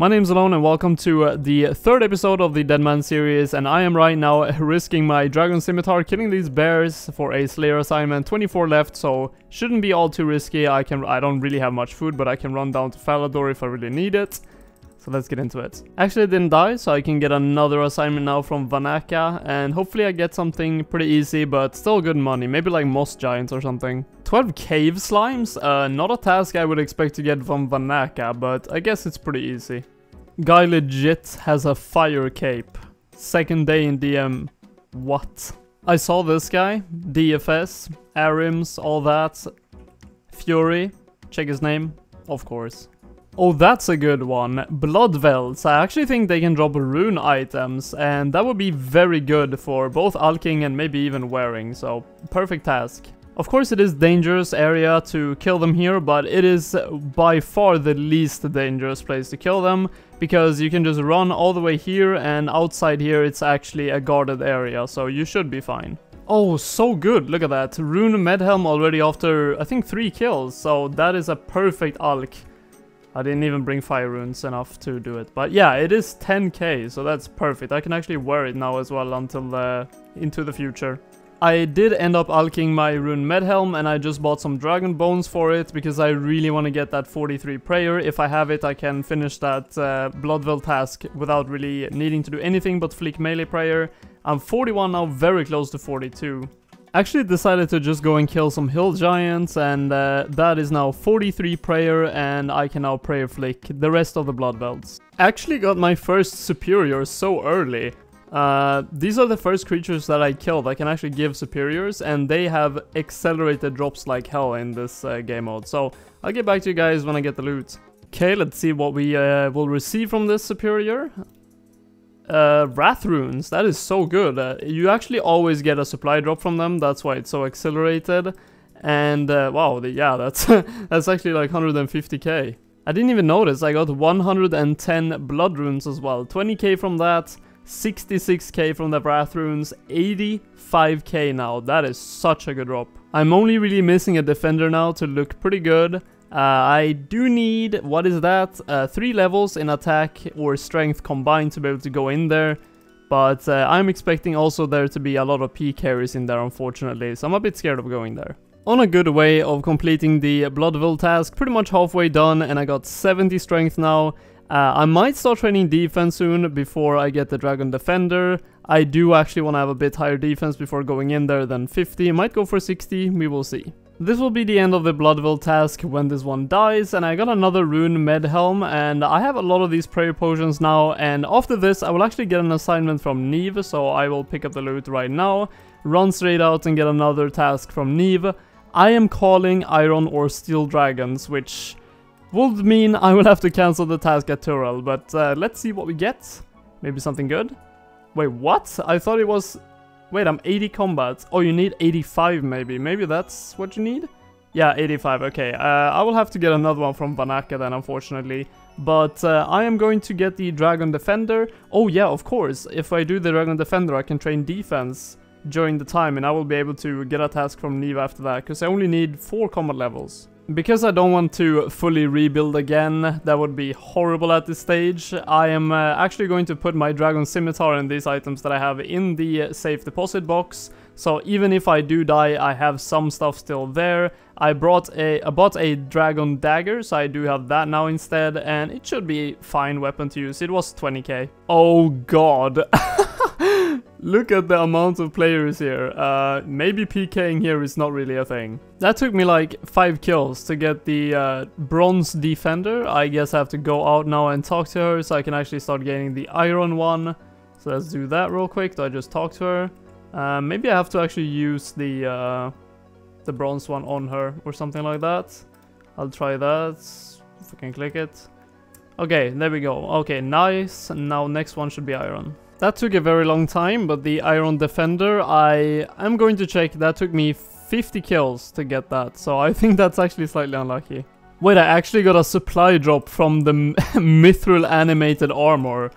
My name's Alone and welcome to the third episode of the Deadman series, and I am right now risking my Dragon Scimitar, killing these bears for a Slayer assignment. 24 left, so shouldn't be all too risky. I don't really have much food, but I can run down to Falador if I really need it. So let's get into it. Actually, I didn't die, so I can get another assignment now from Vanaka, and hopefully I get something pretty easy, but still good money. Maybe like Moss Giant or something. 12 cave slimes? Not a task I would expect to get from Vanaka, but I guess it's pretty easy. Guy legit has a fire cape. Second day in DM. What? I saw this guy. DFS, Arims, all that. Fury. Check his name. Of course. Oh, that's a good one. Bloodveld. I actually think they can drop rune items, and that would be very good for both alking and maybe even wearing, so perfect task. Of course, it is dangerous area to kill them here, but it is by far the least dangerous place to kill them, because you can just run all the way here, and outside here it's actually a guarded area, so you should be fine. Oh, so good. Look at that. Rune Medhelm already after, I think, 3 kills, so that is a perfect alk. I didn't even bring fire runes enough to do it, but yeah, it is 10k, so that's perfect. I can actually wear it now as well until into the future. I did end up alking my Rune Medhelm, and I just bought some dragon bones for it because I really want to get that 43 prayer. If I have it, I can finish that Bloodville task without really needing to do anything but flick melee prayer. I'm 41 now, very close to 42. Actually decided to just go and kill some hill giants, and that is now 43 prayer, and I can now prayer flick the rest of the Bloodvelds. Actually got my first superior so early. These are the first creatures that I killed. I can actually give superiors, and they have accelerated drops like hell in this game mode. So I'll get back to you guys when I get the loot. Okay, let's see what we will receive from this superior. Wrath runes, that is so good. You actually always get a supply drop from them, that's why it's so accelerated. And wow, yeah, that's that's actually like 150k. I didn't even notice, I got 110 blood runes as well. 20k from that. 66k from the Wrath Runes, 85k now. That is such a good drop. I'm only really missing a defender now to look pretty good. I do need, what is that? 3 levels in attack or strength combined to be able to go in there. But I'm expecting also there to be a lot of P carries in there, unfortunately. So I'm a bit scared of going there. On a good way of completing the Bloodville task, pretty much halfway done, and I got 70 strength now. I might start training defense soon before I get the Dragon Defender. I do actually want to have a bit higher defense before going in there than 50. Might go for 60, we will see. This will be the end of the Bloodville task when this one dies, and I got another Rune Medhelm, and I have a lot of these prayer potions now, and after this I will actually get an assignment from Nieve, so I will pick up the loot right now, run straight out and get another task from Nieve. I am calling Iron or Steel Dragons, which would mean I will have to cancel the task at Tural, but let's see what we get. Maybe something good? Wait, what? I thought it was... Wait, I'm 80 combats. Oh, you need 85 maybe. Maybe that's what you need? Yeah, 85, okay. I will have to get another one from Vanaka then, unfortunately. But I am going to get the Dragon Defender. Oh yeah, of course. If I do the Dragon Defender, I can train defense during the time, and I will be able to get a task from Nieve after that, because I only need 4 combat levels. Because I don't want to fully rebuild again, that would be horrible at this stage, I am actually going to put my Dragon Scimitar and these items that I have in the safe deposit box. So even if I do die, I have some stuff still there. I bought a Dragon Dagger, so I do have that now instead, and it should be fine weapon to use. It was 20k. Oh god. Look at the amount of players here. Maybe PKing here is not really a thing. That took me like 5 kills to get the bronze defender. I guess I have to go out now and talk to her so I can actually start gaining the iron one. So let's do that real quick. Do I just talk to her? Maybe I have to actually use the bronze one on her or something like that. I'll try that. If I can click it. Okay, there we go. Okay, nice. Now next one should be iron. That took a very long time, but the Iron Defender, I am going to check. That took me 50 kills to get that, so I think that's actually slightly unlucky. Wait, I actually got a supply drop from the Mithril animated armor.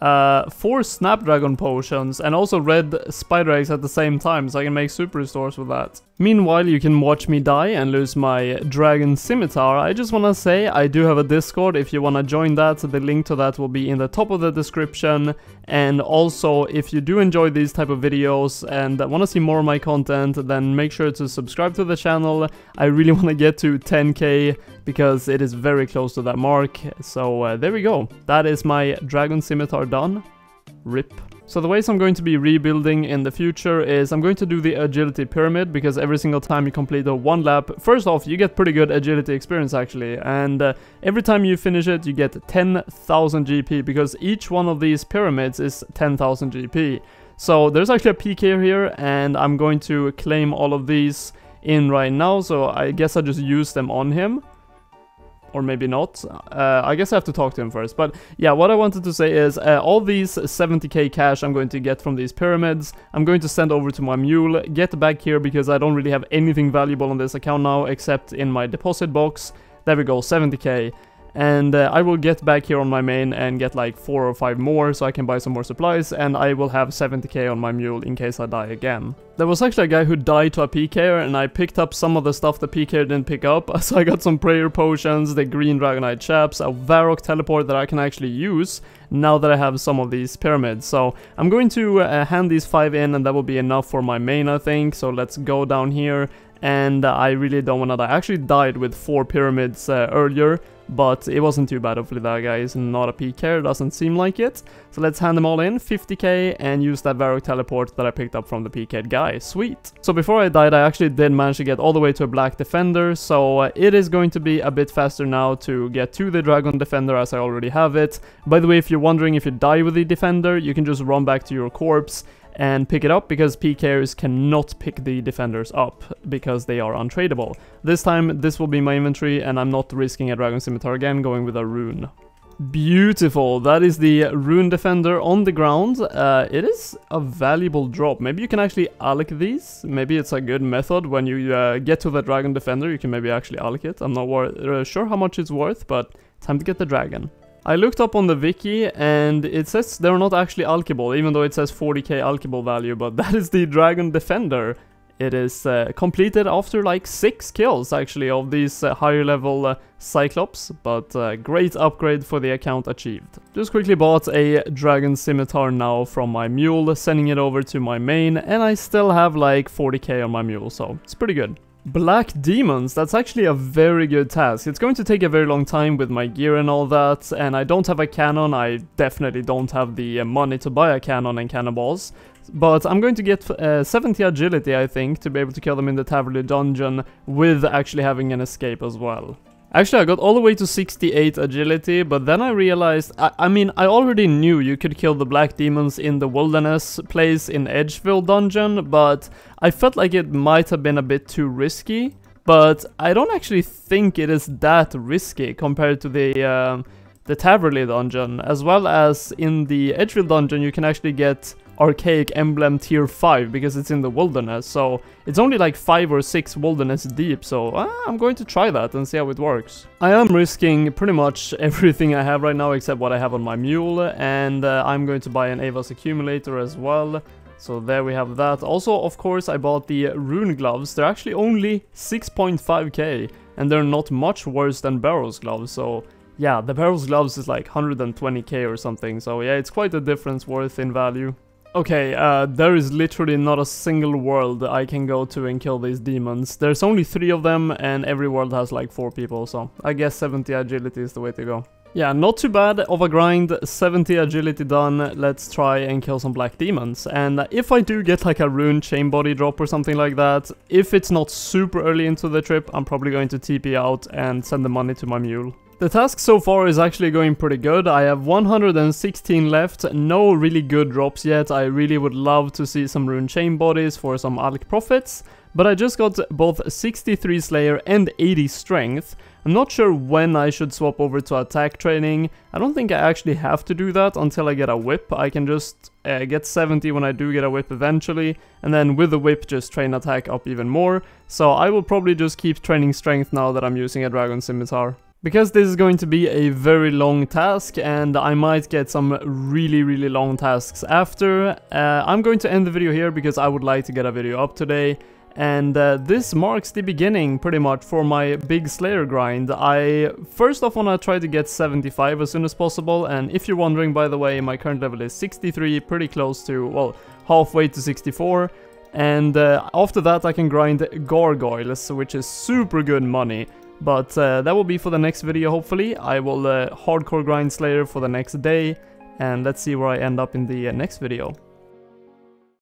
4 snapdragon potions and also red spider eggs at the same time, so I can make super restores with that. Meanwhile, you can watch me die and lose my dragon scimitar. I just wanna say I do have a Discord if you wanna join that. The link to that will be in the top of the description. And also, if you do enjoy these type of videos and wanna see more of my content, then make sure to subscribe to the channel. I really wanna get to 10K because it is very close to that mark. So there we go. That is my dragon scimitar done. RIP. So the ways I'm going to be rebuilding in the future is I'm going to do the agility pyramid, because every single time you complete a one lap, first off, you get pretty good agility experience actually, and every time you finish it you get 10,000 GP, because each one of these pyramids is 10,000 GP. So there's actually a PK here, and I'm going to claim all of these in right now, so I guess I just use them on him. Or maybe not. I guess I have to talk to him first. But yeah, what I wanted to say is all these 70k cash I'm going to get from these pyramids, I'm going to send over to my mule, get back here, because I don't really have anything valuable on this account now except in my deposit box. There we go, 70k. And I will get back here on my main and get like 4 or 5 more, so I can buy some more supplies, and I will have 70k on my mule in case I die again. There was actually a guy who died to a PKer, and I picked up some of the stuff the PKer didn't pick up, so I got some prayer potions, the green dragonite chaps, a Varrock teleport that I can actually use now that I have some of these pyramids. So I'm going to hand these 5 in, and that will be enough for my main, I think. So let's go down here, and I really don't want to die. I actually died with 4 pyramids earlier, but it wasn't too bad. Hopefully that guy is not a PK, doesn't seem like it. So let's hand them all in, 50k, and use that Varrock teleport that I picked up from the PK guy, sweet. So before I died, I actually did manage to get all the way to a black defender, so it is going to be a bit faster now to get to the dragon defender, as I already have it. By the way, if you're wondering, if you die with the defender, you can just run back to your corpse and pick it up, because PKers cannot pick the defenders up because they are untradeable. This time, this will be my inventory, and I'm not risking a dragon scimitar again, going with a rune. Beautiful, that is the rune defender on the ground. It is a valuable drop. Maybe you can actually alloc these. Maybe it's a good method when you get to the dragon defender, you can maybe actually alloc it. I'm not sure how much it's worth, but time to get the dragon. I looked up on the wiki, and it says they're not actually alchable, even though it says 40k alchable value, but that is the Dragon Defender. It is completed after like 6 kills, actually, of these higher level Cyclops, but great upgrade for the account achieved. Just quickly bought a Dragon Scimitar now from my mule, sending it over to my main, and I still have like 40k on my mule, so it's pretty good. Black Demons, that's actually a very good task. It's going to take a very long time with my gear and all that, and I don't have a cannon. I definitely don't have the money to buy a cannon and cannonballs, but I'm going to get 70 agility, I think, to be able to kill them in the Taverley dungeon with actually having an escape as well. Actually, I got all the way to 68 agility, but then I realized, I mean, I already knew you could kill the Black Demons in the Wilderness place in Edgeville dungeon, but I felt like it might have been a bit too risky. But I don't actually think it is that risky compared to the Taverley dungeon, as well as in the Edgeville dungeon you can actually get Archaic emblem tier 5 because it's in the Wilderness, so it's only like 5 or 6 Wilderness deep, so I'm going to try that and see how it works. I am risking pretty much everything I have right now except what I have on my mule, and I'm going to buy an Ava's accumulator as well, so there we have that. Also, of course, I bought the rune gloves. They're actually only 6.5k, and they're not much worse than Barrow's gloves, so yeah, the Barrow's gloves is like 120k or something, so yeah, it's quite a difference worth in value. Okay, there is literally not a single world I can go to and kill these demons. There's only 3 of them, and every world has like 4 people, so I guess 70 agility is the way to go. Yeah, not too bad of a grind, 70 agility done. Let's try and kill some black demons. And if I do get like a rune chain body drop or something like that, if it's not super early into the trip, I'm probably going to TP out and send the money to my mule. The task so far is actually going pretty good. I have 116 left, no really good drops yet. I really would love to see some rune chain bodies for some alc profits, but I just got both 63 Slayer and 80 Strength. I'm not sure when I should swap over to attack training. I don't think I actually have to do that until I get a whip. I can just get 70 when I do get a whip eventually, and then with the whip just train attack up even more. So I will probably just keep training strength now that I'm using a Dragon Scimitar. Because this is going to be a very long task and I might get some really long tasks after, I'm going to end the video here because I would like to get a video up today. And this marks the beginning, pretty much, for my big Slayer grind. I first off wanna try to get 75 as soon as possible, and if you're wondering, by the way, my current level is 63, pretty close to, well, halfway to 64. And after that I can grind Gargoyles, which is super good money. But that will be for the next video, hopefully. I will hardcore grind Slayer for the next day, and let's see where I end up in the next video.